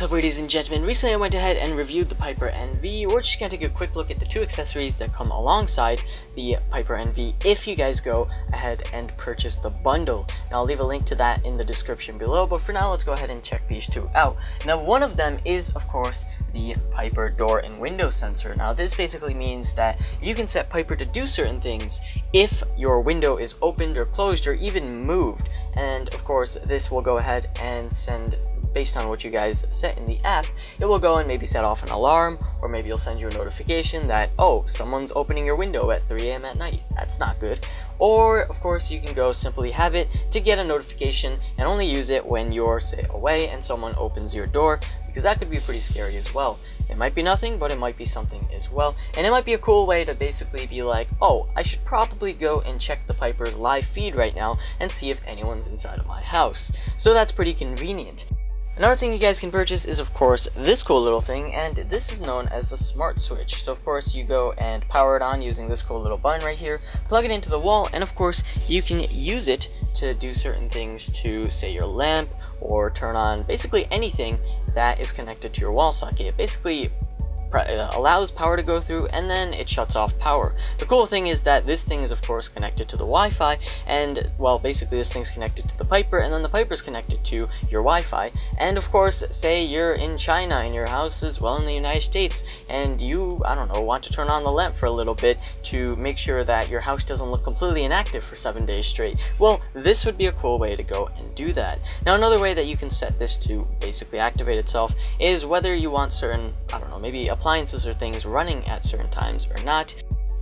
What's up, ladies and gentlemen? Recently I went ahead and reviewed the Piper NV. We're just going to take a quick look at the two accessories that come alongside the Piper NV if you guys go ahead and purchase the bundle. Now I'll leave a link to that in the description below, but for now let's go ahead and check these two out. Now one of them is of course the Piper door and window sensor. Now this basically means that you can set Piper to do certain things if your window is opened or closed or even moved, and of course this will go ahead and send, based on what you guys set in the app, it will go and maybe set off an alarm, or maybe it'll send you a notification that, oh, someone's opening your window at 3 a.m. at night. That's not good. Or, of course, you can go simply have it to get a notification and only use it when you're, say, away and someone opens your door, because that could be pretty scary as well. It might be nothing, but it might be something as well. And it might be a cool way to basically be like, oh, I should probably go and check the Piper's live feed right now and see if anyone's inside of my house. So that's pretty convenient. Another thing you guys can purchase is of course this cool little thing, and this is known as a smart switch. So of course you go and power it on using this cool little button right here, plug it into the wall, and of course you can use it to do certain things to, say, your lamp, or turn on basically anything that is connected to your wall socket. It basically allows power to go through and then it shuts off power. The cool thing is that this thing is of course connected to the Wi-Fi, and well, basically this thing's connected to the Piper, and then the Piper's connected to your Wi-Fi. And of course, say you're in China and your house is well in the United States, and you, I don't know, want to turn on the lamp for a little bit to make sure that your house doesn't look completely inactive for 7 days straight. Well, this would be a cool way to go and do that. Now another way that you can set this to basically activate itself is whether you want certain, I don't know, maybe appliances or things running at certain times or not.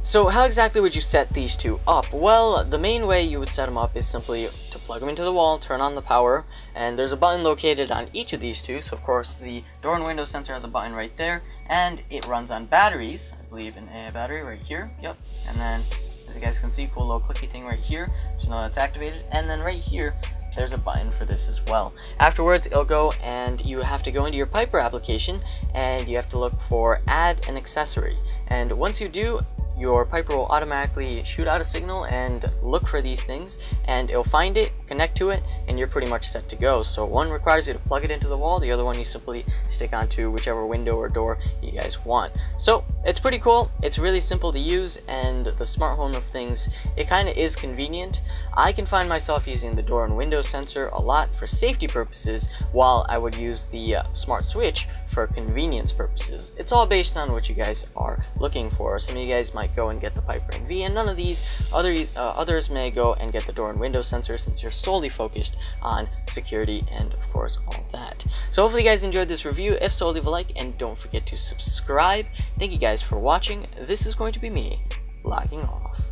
So how exactly would you set these two up? Well, the main way you would set them up is simply to plug them into the wall, turn on the power, and there's a button located on each of these two. So of course the door and window sensor has a button right there, and it runs on batteries, I believe an AA battery right here, yep. And then as you guys can see, cool little clicky thing right here, so you know that's activated. And then right here there's a button for this as well. Afterwards, it'll go and you have to go into your Piper application and you have to look for add an accessory. And once you do, your Piper will automatically shoot out a signal and look for these things, and it'll find it, connect to it, and you're pretty much set to go. So one requires you to plug it into the wall, the other one you simply stick onto whichever window or door you guys want. So it's pretty cool, it's really simple to use, and the smart home of things, it kind of is convenient. I can find myself using the door and window sensor a lot for safety purposes, while I would use the smart switch for convenience purposes. It's all based on what you guys are looking for. Some of you guys might go and get the Piper NV, and none of these others may go and get the door and window sensor, since you're solely focused on security and of course all that. So hopefully you guys enjoyed this review. If so, leave a like and don't forget to subscribe. Thank you guys for watching. This is going to be me logging off.